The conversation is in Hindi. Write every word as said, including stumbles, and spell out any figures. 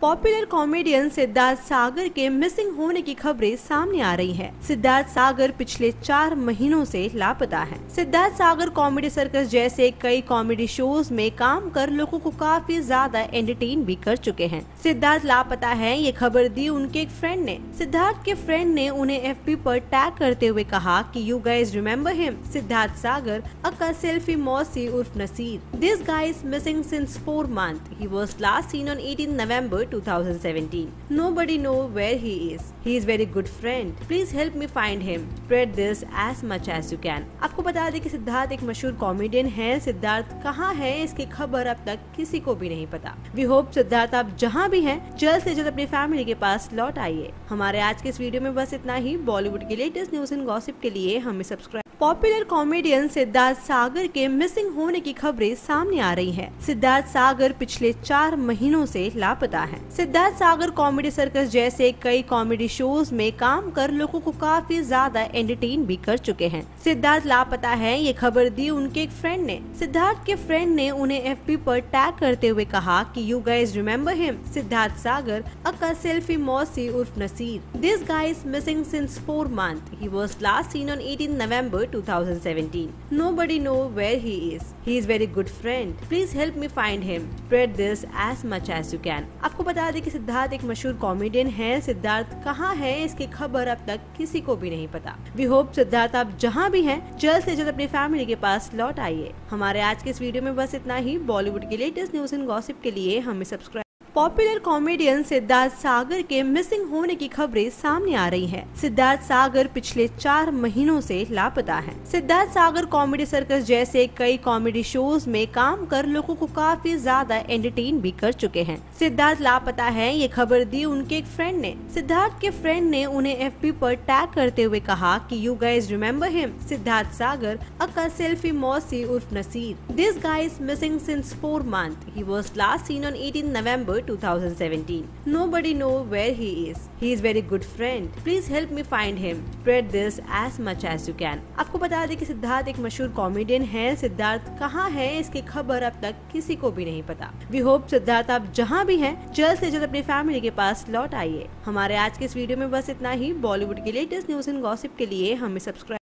पॉपुलर कॉमेडियन सिद्धार्थ सागर के मिसिंग होने की खबरें सामने आ रही हैं। सिद्धार्थ सागर पिछले चार महीनों से लापता हैं। सिद्धार्थ सागर कॉमेडी सर्कस जैसे कई कॉमेडी शोज में काम कर लोगों को काफी ज्यादा एंटरटेन भी कर चुके हैं। सिद्धार्थ लापता है, ये खबर दी उनके एक फ्रेंड ने। सिद्धार्थ के फ्रेंड ने उन्हें एफ बी पर टैग करते हुए कहा कि you guys remember him, Siddharth Sagar aka selfie Mausi उर्फ Naseer. This guy is missing since four month. He was last seen on eighteen November two thousand seventeen. Nobody know where he is. He is very good friend. Please help me find him. Spread this as much as you can. आपको बता दें कि सिद्धार्थ एक मशहूर कॉमेडियन है। सिद्धार्थ कहाँ है इसकी खबर अब तक किसी को भी नहीं पता। We hope सिद्धार्थ आप जहाँ भी हैं जल्द से जल्द अपनी फैमिली के पास लौट आइए। हमारे आज के इस वीडियो में बस इतना ही। बॉलीवुड के लेटेस्ट न्यूज एंड गॉसिप के लिए हमें subscribe. Popular comedian Siddharth Sagar के मिसिंग होने की खबरें सामने आ रही हैं। सिद्धार्थ सागर पिछले चार महीनों से लापता हैं। सिद्धार्थ सागर कॉमेडी सर्कस जैसे कई कॉमेडी शोज में काम कर लोगों को काफी ज्यादा एंटरटेन भी कर चुके हैं। सिद्धार्थ लापता है, ये खबर दी उनके एक फ्रेंड ने। सिद्धार्थ के फ्रेंड ने उन्हें एफ बी पर टैग करते हुए कहा कि you guys remember him, Siddharth Sagar aka selfie Mausi उर्फ Naseer. This guy is missing since four month. He was last seen on eighteen November two thousand seventeen. Nobody know where he is. He is very good friend. Please help me find him. Spread this as much as you can. आपको बता दें कि सिद्धार्थ एक मशहूर कॉमेडियन है। सिद्धार्थ कहाँ है इसकी खबर अब तक किसी को भी नहीं पता। We hope सिद्धार्थ आप जहाँ भी हैं जल्द से जल्द अपनी फैमिली के पास लौट आइए। हमारे आज के इस वीडियो में बस इतना ही। बॉलीवुड के लेटेस्ट न्यूज एंड गॉसिप के लिए हमें subscribe. Popular comedian Siddharth Sagar के मिसिंग होने की खबरें सामने आ रही हैं। सिद्धार्थ सागर पिछले चार महीनों से लापता हैं। सिद्धार्थ सागर कॉमेडी सर्कस जैसे कई कॉमेडी शोज में काम कर लोगों को काफी ज्यादा एंटरटेन भी कर चुके हैं। सिद्धार्थ लापता है, ये खबर दी उनके एक फ्रेंड ने। सिद्धार्थ के फ्रेंड ने उन्हें एफ बी पर टैग करते हुए कहा कि you guys remember him, Siddharth Sagar aka selfie Mausi उर्फ Naseer. This guy is missing since four month. He was last seen on eighteen November two thousand seventeen. Nobody know where he is. He is very good friend. Please help me find him. Spread this as much as you can. आपको बता दें कि सिद्धार्थ एक मशहूर कॉमेडियन है। सिद्धार्थ कहाँ है इसकी खबर अब तक किसी को भी नहीं पता। We hope सिद्धार्थ आप जहाँ भी हैं जल्द से जल्द अपनी फैमिली के पास लौट आइए। हमारे आज के इस वीडियो में बस इतना ही। बॉलीवुड के लेटेस्ट न्यूज एंड गॉसिप के लिए हमें सब्सक्राइब।